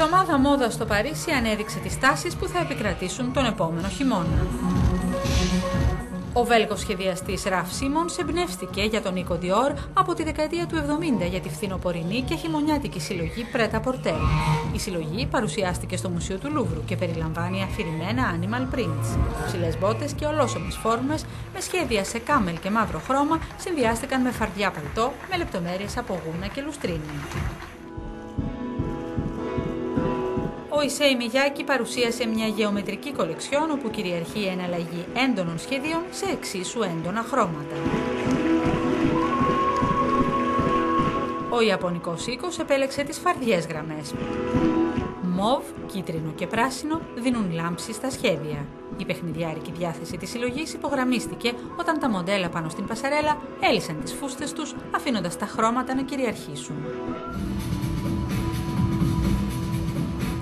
εβδομάδα μόδας στο Παρίσι ανέδειξε τις τάσεις που θα επικρατήσουν τον επόμενο χειμώνα. Ο Βέλγος σχεδιαστής Ραφ Σίμονς εμπνεύστηκε για τον οίκο Ντιόρ από τη δεκαετία του 70 για τη φθινοπορεινή και χειμωνιάτικη συλλογή Πρέτα Πορτέλ. Η συλλογή παρουσιάστηκε στο Μουσείο του Λούβρου και περιλαμβάνει αφηρημένα animal prints. Ψηλές μπότες και ολόσωμες φόρμες με σχέδια σε κάμελ και μαύρο χρώμα συνδυάστηκαν με φαρδιά παλτό με λεπτομέρειες από γούνα και λουστρίνη. Ο Ισέι Μιγιάκη παρουσίασε μια γεωμετρική κολεξιόν όπου κυριαρχεί η εναλλαγή έντονων σχεδίων σε εξίσου έντονα χρώματα. Ο Ιαπωνικός οίκος επέλεξε τις φαρδιές γραμμές. Μοβ, κίτρινο και πράσινο δίνουν λάμψη στα σχέδια. Η παιχνιδιάρικη διάθεση της συλλογής υπογραμμίστηκε όταν τα μοντέλα πάνω στην πασαρέλα έλυσαν τις φούστες τους αφήνοντας τα χρώματα να κυριαρχήσουν.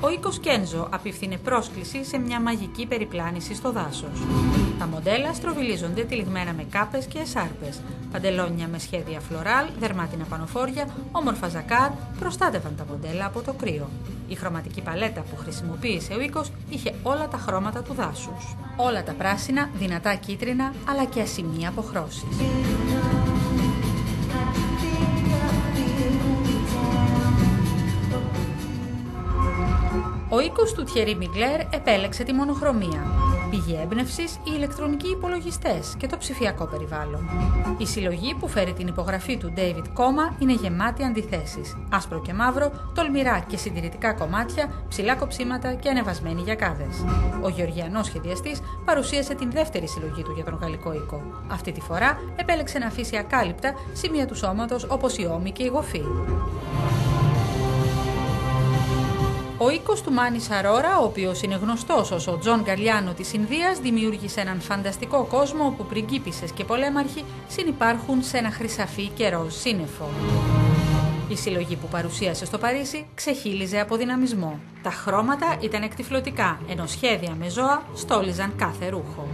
Ο οίκος Κένζο απίφθινε πρόσκληση σε μια μαγική περιπλάνηση στο δάσος. Τα μοντέλα στροβιλίζονται τυλιγμένα με κάπες και εσάρπες. Παντελόνια με σχέδια φλωράλ, δερμάτινα πανοφόρια, όμορφα ζακάρ προστάτευαν τα μοντέλα από το κρύο. Η χρωματική παλέτα που χρησιμοποίησε ο οίκος είχε όλα τα χρώματα του δάσους. Όλα τα πράσινα, δυνατά κίτρινα, αλλά και ασημεία αποχρώσεις. Ο οίκος του Τιερί Μιγκλέρ επέλεξε τη μονοχρωμία, πηγή έμπνευσης, οι ηλεκτρονικοί υπολογιστές και το ψηφιακό περιβάλλον. Η συλλογή που φέρει την υπογραφή του David Koma είναι γεμάτη αντιθέσεις, άσπρο και μαύρο, τολμηρά και συντηρητικά κομμάτια, ψηλά κοψίματα και ανεβασμένοι γιακάδες. Ο γεωργιανός σχεδιαστής παρουσίασε την δεύτερη συλλογή του για τον γαλλικό οίκο. Αυτή τη φορά επέλεξε να αφήσει ακάλυπτα σημεία του σώματος όπως η ώμη και η γοφή. Ο οίκος του Μάνη Σαρώρα, ο οποίος είναι γνωστός ως ο Τζον Καλλιάνο της Ινδίας, δημιούργησε έναν φανταστικό κόσμο όπου πριγκίπισσες και πολέμαρχοι συνυπάρχουν σε ένα χρυσαφί και ροζ σύννεφο. Η συλλογή που παρουσίασε στο Παρίσι ξεχύλιζε από δυναμισμό. Τα χρώματα ήταν εκτυφλωτικά, ενώ σχέδια με ζώα στόλιζαν κάθε ρούχο.